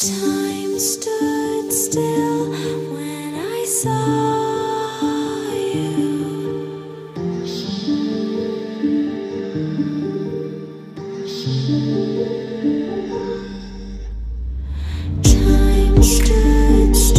Time stood still when I saw you. Time stood still.